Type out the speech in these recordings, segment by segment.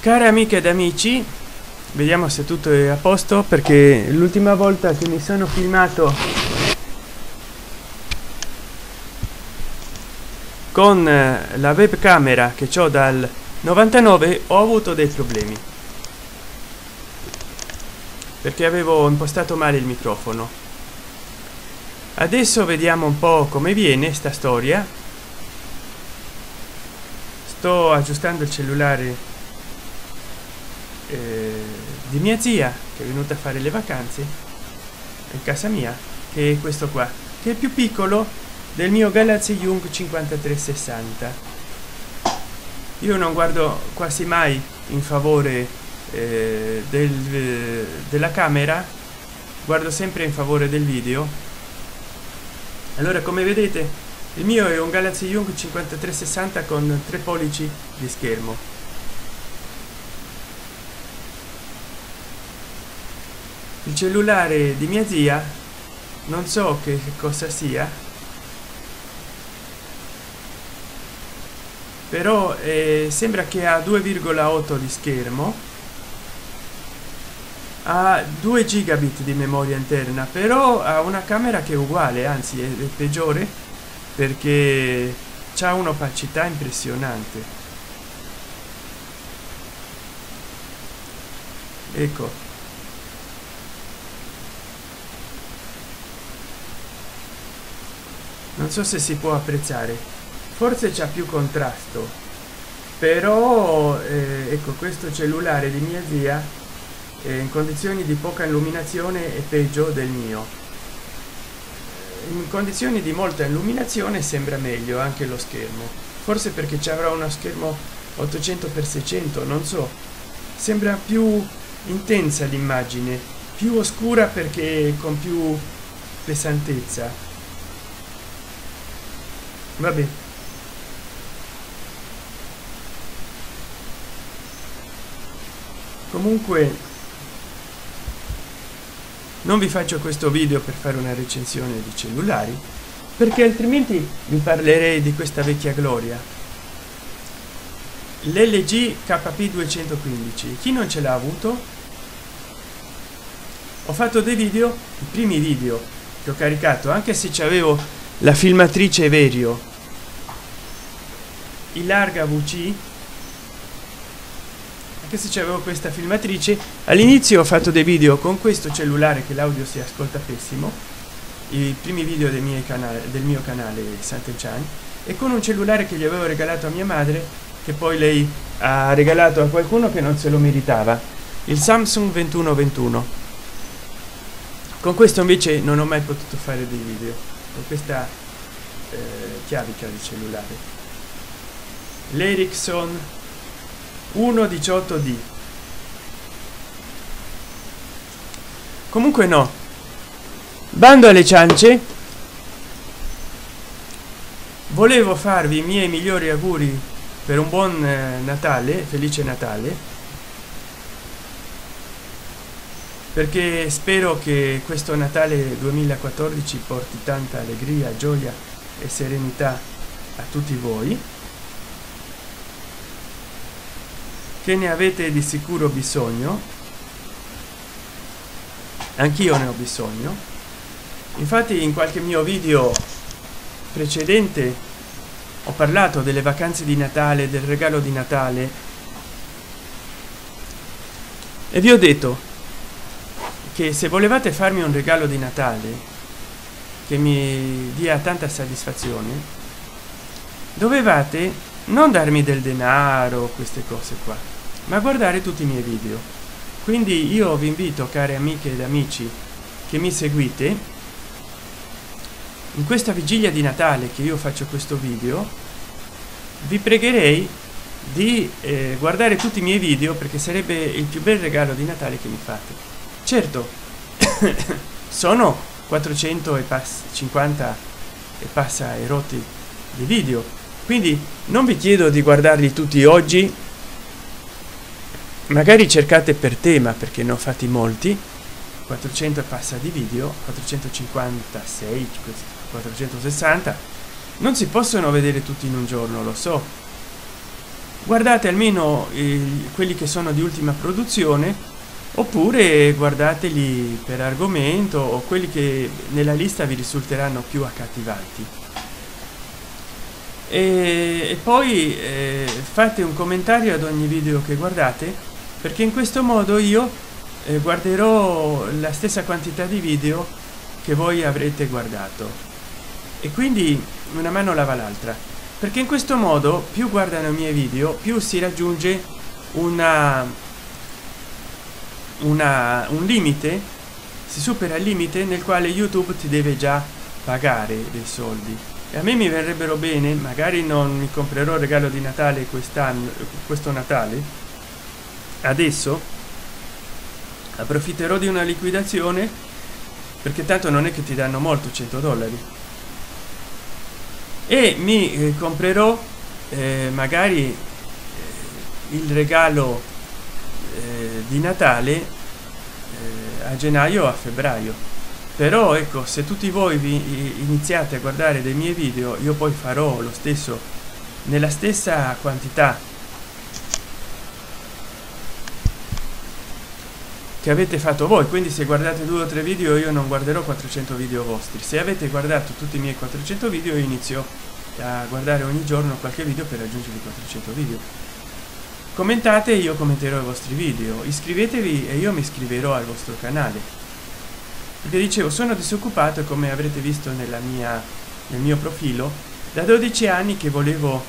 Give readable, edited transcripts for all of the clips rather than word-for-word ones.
Care amiche ed amici, vediamo se tutto è a posto, perché l'ultima volta che mi sono filmato con la webcamera che ho dal 99 ho avuto dei problemi perché avevo impostato male il microfono. Adesso vediamo un po' come viene sta storia. Sto aggiustando il cellulare di mia zia, che è venuta a fare le vacanze in casa mia, che è questo qua, che è più piccolo del mio Galaxy Young S5360. Io non guardo quasi mai in favore della camera, guardo sempre in favore del video. Allora, come vedete, il mio è un Galaxy Young S5360 con 3 pollici di schermo. Il cellulare di mia zia non so che cosa sia, però sembra che ha 2,8 di schermo, ha 2 gigabit di memoria interna, però ha una camera che è uguale, anzi è peggiore, perché c'ha un'opacità impressionante. Ecco, non so se si può apprezzare, forse c'ha più contrasto, però ecco, questo cellulare di mia zia in condizioni di poca illuminazione è peggio del mio. In condizioni di molta illuminazione sembra meglio anche lo schermo, forse perché ci avrà uno schermo 800x600, non so, sembra più intensa l'immagine, più oscura perché con più pesantezza. Vabbè, comunque non vi faccio questo video per fare una recensione di cellulari, perché altrimenti vi parlerei di questa vecchia gloria, l'LG KP215. Chi non ce l'ha avuto? Ho fatto dei video, i primi video che ho caricato, anche se c'avevo la filmatrice Verio, i larga VC, che se c'avevo questa filmatrice, all'inizio ho fatto dei video con questo cellulare che l'audio si ascolta pessimo, i primi video del mio canale Santenchan, e con un cellulare che gli avevo regalato a mia madre, che poi lei ha regalato a qualcuno che non se lo meritava, il Samsung 2121. Con questo invece non ho mai potuto fare dei video, con questa chiavica di cellulare, l'Ericson 118D. Comunque, no, bando alle ciance, volevo farvi i miei migliori auguri per un buon Natale, felice Natale, perché spero che questo Natale 2014 porti tanta allegria, gioia e serenità a tutti voi, che ne avete di sicuro bisogno, anch'io ne ho bisogno. Infatti in qualche mio video precedente ho parlato delle vacanze di Natale, del regalo di Natale, e vi ho detto che se volevate farmi un regalo di Natale che mi dia tanta soddisfazione, dovevate non darmi del denaro, queste cose qua, ma guardare tutti i miei video. Quindi io vi invito, care amiche ed amici che mi seguite, in questa vigilia di Natale che io faccio questo video, vi pregherei di guardare tutti i miei video, perché sarebbe il più bel regalo di Natale che mi fate. Certo, sono 450 e passa e rotti di video, quindi non vi chiedo di guardarli tutti oggi, magari cercate per tema, perché ne ho fatti molti, 400 e passa di video, 456, 460, Non si possono vedere tutti in un giorno, lo so. Guardate almeno quelli che sono di ultima produzione, oppure guardateli per argomento, o quelli che nella lista vi risulteranno più accattivanti. E poi fate un commentario ad ogni video che guardate, perché in questo modo io guarderò la stessa quantità di video che voi avrete guardato, e quindi una mano lava l'altra, perché in questo modo più guardano i miei video, più si raggiunge un limite, si supera il limite nel quale YouTube ti deve già pagare dei soldi. E a me mi verrebbero bene, magari non mi comprerò il regalo di Natale quest'anno, questo Natale, adesso approfitterò di una liquidazione, perché tanto non è che ti danno molto, $100, e mi comprerò magari il regalo di Natale a gennaio o a febbraio. Però ecco, se tutti voi vi iniziate a guardare dei miei video, io poi farò lo stesso nella stessa quantità che avete fatto voi. Quindi se guardate 2 o 3 video, io non guarderò 400 video vostri. Se avete guardato tutti i miei 400 video, io inizio a guardare ogni giorno qualche video per raggiungere i 400 video. Commentate e io commenterò i vostri video, iscrivetevi e io mi iscriverò al vostro canale, perché dicevo, sono disoccupato, come avrete visto nel mio profilo. Da 12 anni che volevo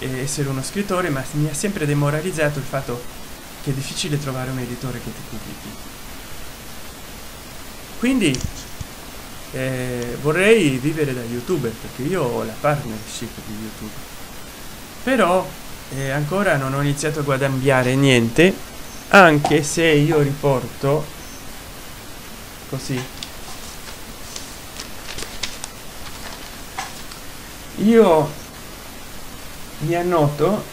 essere uno scrittore, ma mi ha sempre demoralizzato il fatto che è difficile trovare un editore che ti pubblichi. Quindi vorrei vivere da YouTuber, perché io ho la partnership di YouTube, però ancora non ho iniziato a guadagnare niente, anche se io riporto così. Io mi annoto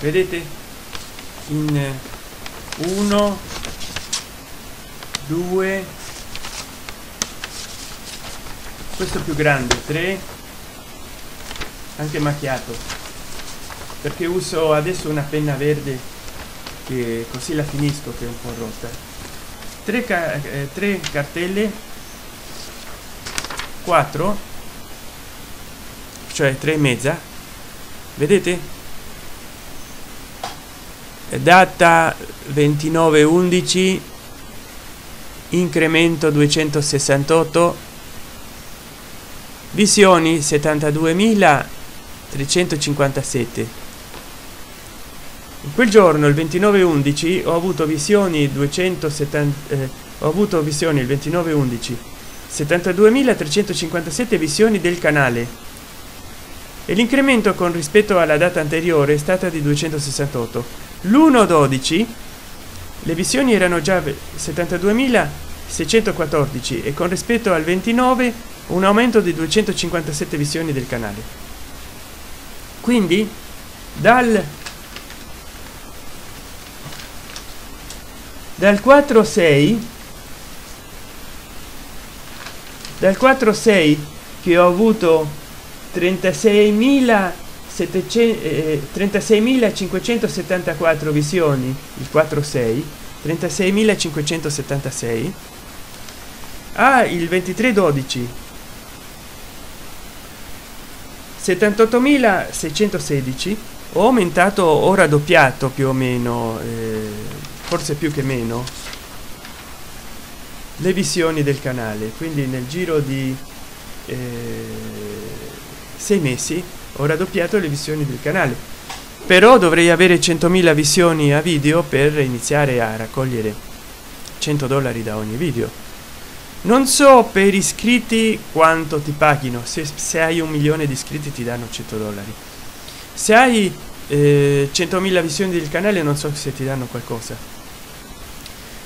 vedete in 1, 2, questo più grande, 3, anche macchiato, perché uso adesso una penna verde che così la finisco, che è un po' rotta. 3 cartelle, 4, cioè 3,5, vedete, data 29/11, incremento 268, visioni 72.357. In quel giorno, il 29/11, ho avuto visioni il 29/11, 72.357 visioni del canale, e l'incremento con rispetto alla data anteriore è stata di 268. L'1/12 le visioni erano già 72.614, e con rispetto al 29 un aumento di 257 visioni del canale. Quindi dal 4/6 che ho avuto 36.574 visioni, il 4/6, 36.576, il 23/12 78.616, ho aumentato, ho raddoppiato più o meno, forse più che meno, le visioni del canale. Quindi nel giro di 6 mesi ho raddoppiato le visioni del canale. Però dovrei avere 100.000 visioni a video per iniziare a raccogliere $100 da ogni video. Non so per iscritti quanto ti paghino, se hai 1 milione di iscritti ti danno $100, se hai 100.000 visioni del canale non so se ti danno qualcosa.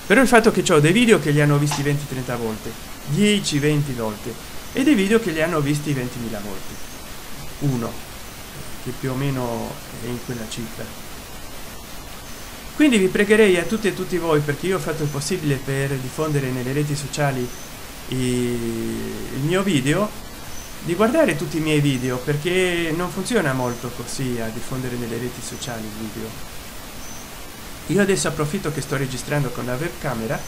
Però il fatto che ho dei video che li hanno visti 20-30 volte, 10-20 volte, e dei video che li hanno visti 20.000 volte, uno che più o meno è in quella cifra. Quindi vi pregherei a tutti e tutti voi, perché io ho fatto il possibile per diffondere nelle reti sociali il mio video, di guardare tutti i miei video, perché non funziona molto così a diffondere nelle reti sociali il video. Io adesso approfitto che sto registrando con la webcamera,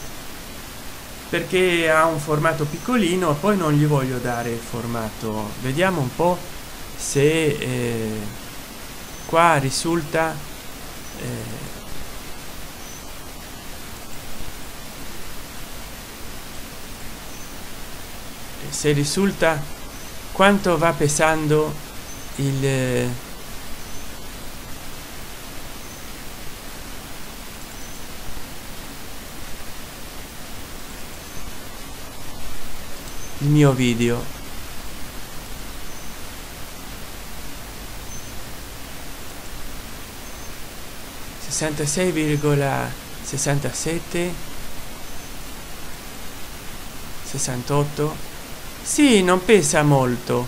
perché ha un formato piccolino, poi non gli voglio dare il formato. Vediamo un po' se qua risulta se risulta quanto va pesando il mio video. ...66,67... ...68... Sì, non pesa molto.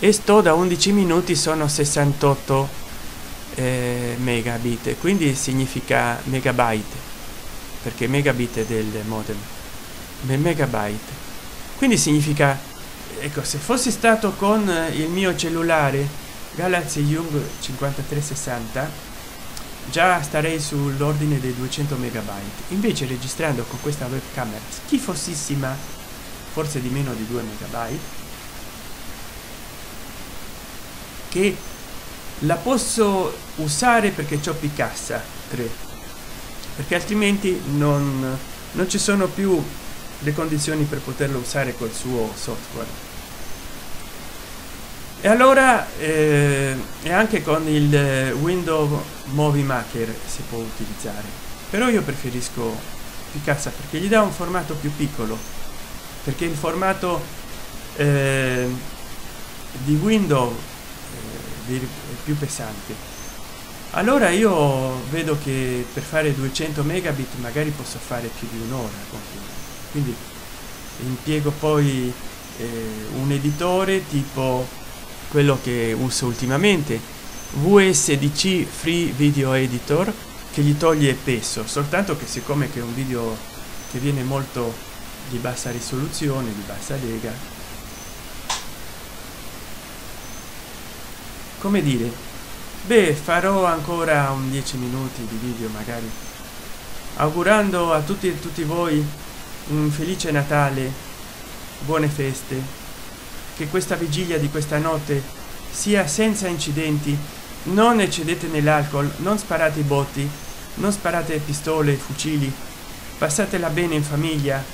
E sto da 11 minuti, sono 68 megabit, quindi significa megabyte, perché megabit è del modem, megabyte, quindi significa, ecco, se fossi stato con il mio cellulare Galaxy Young S5360 già starei sull'ordine dei 200 megabyte, invece registrando con questa webcamera schifosissima, forse di meno di 2 megabyte, che la posso usare perché c'ho Picasa 3, perché altrimenti non ci sono più le condizioni per poterlo usare col suo software. E allora e anche con il Windows Movie Maker si può utilizzare, però io preferisco Picasa perché gli dà un formato più piccolo, perché il formato di Windows è più pesante. Allora io vedo che per fare 200 megabit magari posso fare più di un'ora con Picasa. Quindi impiego poi un editore tipo quello che uso ultimamente, VSDC Free Video Editor, che gli toglie peso, soltanto che siccome che è un video che viene molto di bassa risoluzione, di bassa lega, come dire, beh, farò ancora un 10 minuti di video magari, augurando a tutti e tutti voi un felice Natale, buone feste, che questa vigilia di questa notte sia senza incidenti, non eccedete nell'alcol, non sparate i botti, non sparate pistole, fucili, passatela bene in famiglia,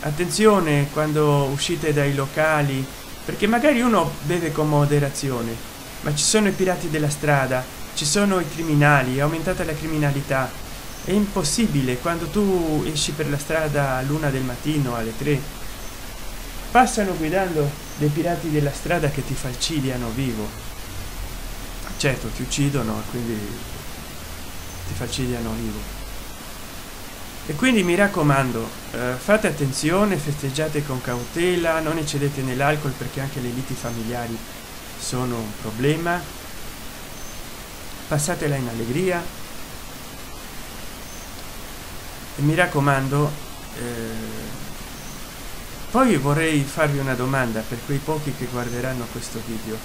attenzione quando uscite dai locali, perché magari uno beve con moderazione, ma ci sono i pirati della strada, ci sono i criminali, è aumentata la criminalità. È impossibile, quando tu esci per la strada all'una del mattino, alle 3, passano guidando dei pirati della strada che ti falcidiano vivo. Certo, ti uccidono, quindi ti falcidiano vivo. E quindi mi raccomando, fate attenzione, festeggiate con cautela, non eccedete nell'alcol, perché anche le liti familiari sono un problema. Passatela in allegria. E mi raccomando, poi vorrei farvi una domanda per quei pochi che guarderanno questo video.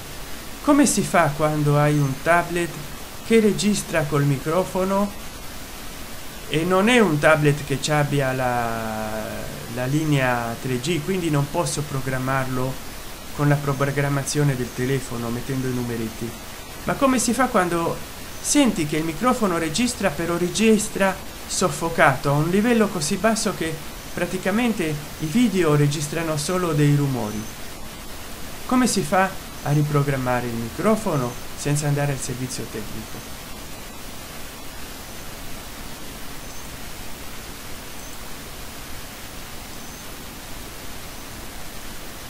Come si fa quando hai un tablet che registra col microfono e non è un tablet che ci abbia la linea 3G, quindi non posso programmarlo con la programmazione del telefono mettendo i numeretti? Ma come si fa quando senti che il microfono registra, però registra soffocato a un livello così basso che praticamente i video registrano solo dei rumori? Come si fa a riprogrammare il microfono senza andare al servizio tecnico?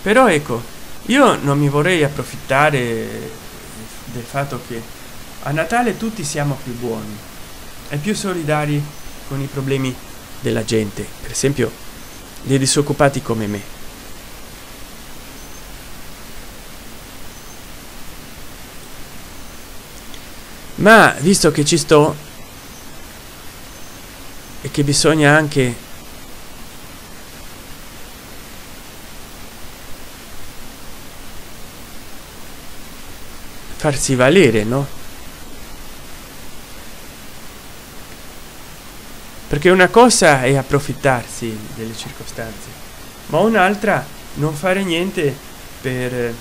Però ecco, io non mi vorrei approfittare del fatto che a Natale tutti siamo più buoni e più solidari con i problemi della gente, per esempio dei disoccupati come me. Ma visto che ci sto e che bisogna anche farsi valere, no? Perché una cosa è approfittarsi delle circostanze, ma un'altra non fare niente per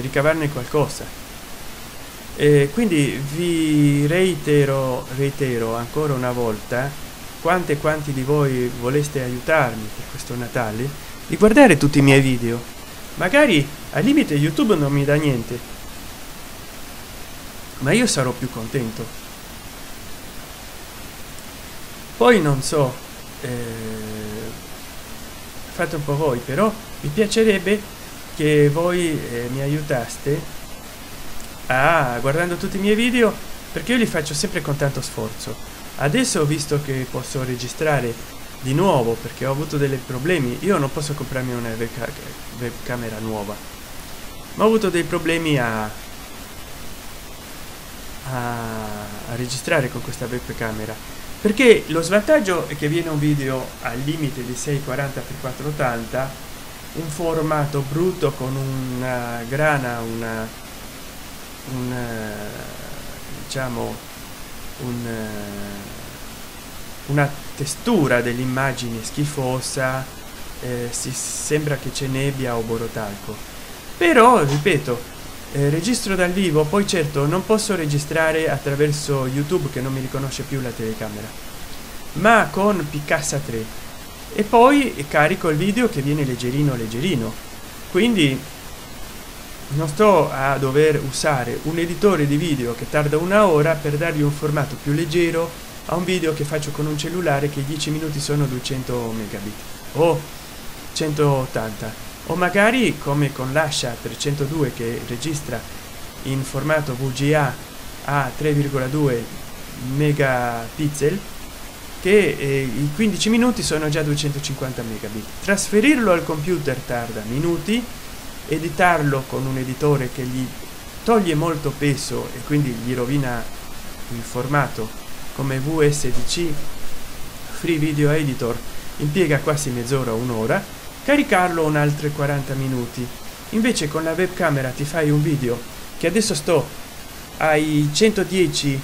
ricavarne qualcosa. E quindi vi reitero ancora una volta quante e quanti di voi voleste aiutarmi per questo Natale di guardare tutti i miei video. Magari al limite YouTube non mi dà niente, ma io sarò più contento. Poi non so, fate un po' voi, però mi piacerebbe che voi mi aiutaste guardando tutti i miei video, perché io li faccio sempre con tanto sforzo. Adesso, visto che posso registrare di nuovo perché ho avuto dei problemi, io non posso comprarmi una webcamera nuova, ma ho avuto dei problemi a registrare con questa webcamera, perché lo svantaggio è che viene un video al limite di 640x480 in formato brutto, con una grana, una testura dell'immagine schifosa, sembra che c'è nebbia o borotalco. Però ripeto, registro dal vivo, poi certo non posso registrare attraverso YouTube che non mi riconosce più la telecamera, ma con Picasa 3, e poi carico il video che viene leggerino, quindi non sto a dover usare un editore di video che tarda un'ora per dargli un formato più leggero a un video che faccio con un cellulare, che 10 minuti sono 200 megabit o 180, o magari come con l'Asha 302 che registra in formato VGA a 3,2 megapixel, che i 15 minuti sono già 250 megabit. Trasferirlo al computer tarda minuti, editarlo con un editore che gli toglie molto peso e quindi gli rovina il formato, come VSDC Free Video Editor, impiega quasi mezz'ora o un'ora, caricarlo un altro 40 minuti. Invece con la webcamera ti fai un video che adesso sto ai 110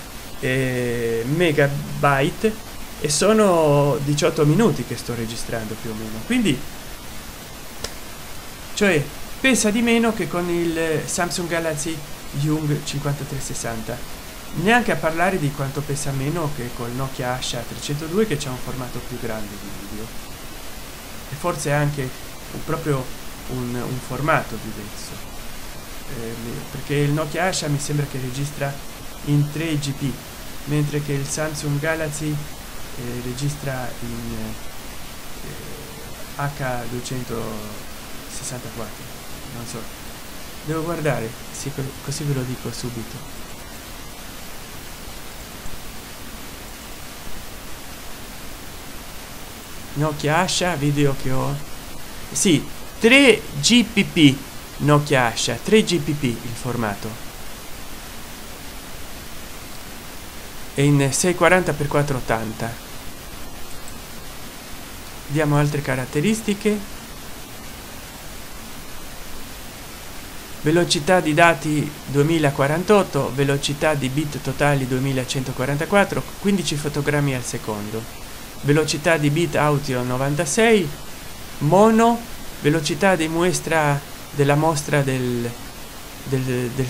megabyte e sono 18 minuti che sto registrando più o meno, quindi cioè pesa di meno che con il Samsung Galaxy Young S5360, neanche a parlare di quanto pesa meno che col Nokia Asha 302 che c'è un formato più grande di video e forse anche un formato diverso, perché il Nokia Asha mi sembra che registra in 3 GB, mentre che il Samsung Galaxy registra in H264. Non so, devo guardare, sì, così ve lo dico subito. Nokia Asha, video che ho, sì, 3 GPP, Nokia Asha 3 GPP il formato, e in 640x480. Vediamo altre caratteristiche. Velocità di dati 2048, velocità di bit totali 2144, 15 fotogrammi al secondo, velocità di bit audio 96, mono, velocità di mostra del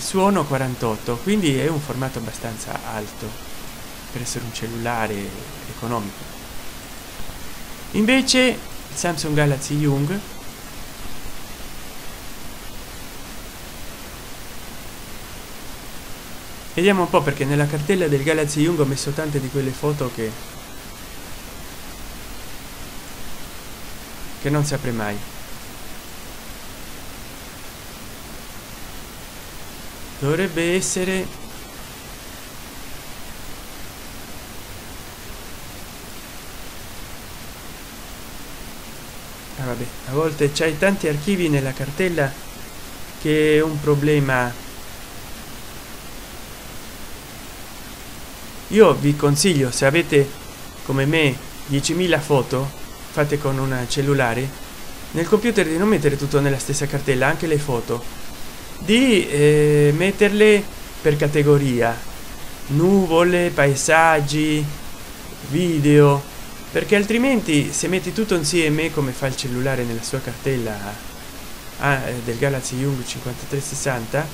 suono 48, quindi è un formato abbastanza alto per essere un cellulare economico. Invece il Samsung Galaxy Young vediamo un po', perché nella cartella del Galaxy Young ho messo tante di quelle foto che non si apre mai. Dovrebbe essere vabbè, a volte c'hai tanti archivi nella cartella che è un problema Io vi consiglio, se avete come me 10.000 foto fatte con un cellulare, nel computer di non mettere tutto nella stessa cartella, anche le foto, di metterle per categoria: nuvole, paesaggi, video, perché altrimenti se metti tutto insieme come fa il cellulare nella sua cartella del Galaxy Young 5360,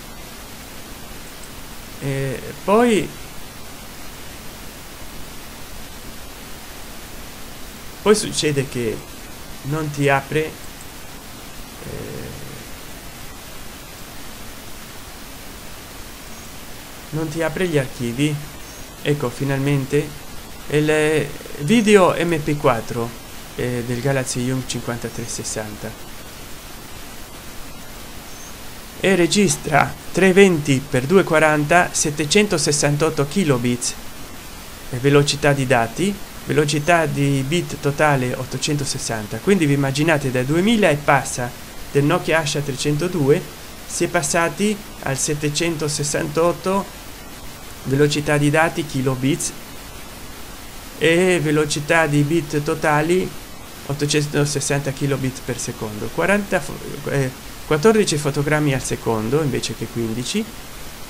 poi succede che non ti apre gli archivi. Ecco, finalmente il video mp4 del Galaxy Young 5360 e registra 320x240 768 kilobits, velocità di dati, velocità di bit totale 860. Quindi vi immaginate, da 2000 e passa del Nokia Asha 302 si è passati al 768 velocità di dati kilobits e velocità di bit totali 860 kilobits per secondo, 14 fotogrammi al secondo invece che 15,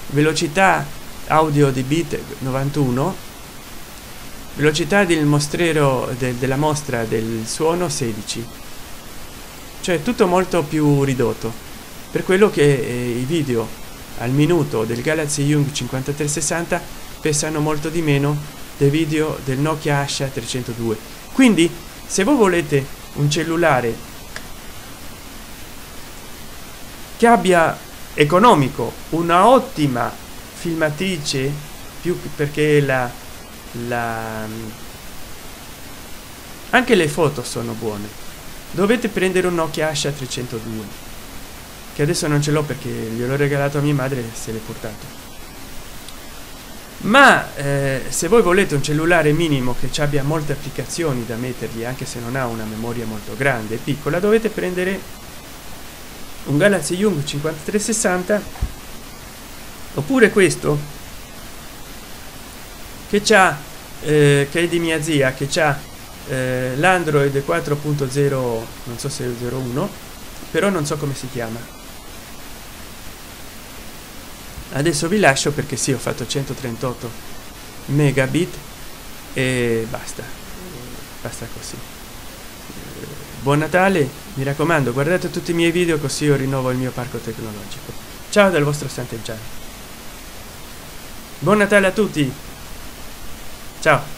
velocità audio di bit 91, velocità del mostrero della mostra del suono 16, cioè tutto molto più ridotto. Per quello che i video al minuto del Galaxy Young 5360 pesano molto di meno dei video del Nokia Asha 302. Quindi se voi volete un cellulare che abbia economico una ottima filmatrice, più perché anche le foto sono buone, dovete prendere un Nokia Asha 302, che adesso non ce l'ho perché gliel'ho regalato a mia madre e se l'è portato. Ma se voi volete un cellulare minimo che ci abbia molte applicazioni da mettergli, anche se non ha una memoria molto grande e piccola, dovete prendere un Galaxy Young 5360 oppure questo che è di mia zia, che c'ha l'Android 4.0, non so se è 01, però non so come si chiama. Adesso vi lascio perché sì, ho fatto 138 megabit e basta così. Buon Natale, mi raccomando, guardate tutti i miei video così io rinnovo il mio parco tecnologico. Ciao dal vostro Santenchan. Buon Natale a tutti. Ciao.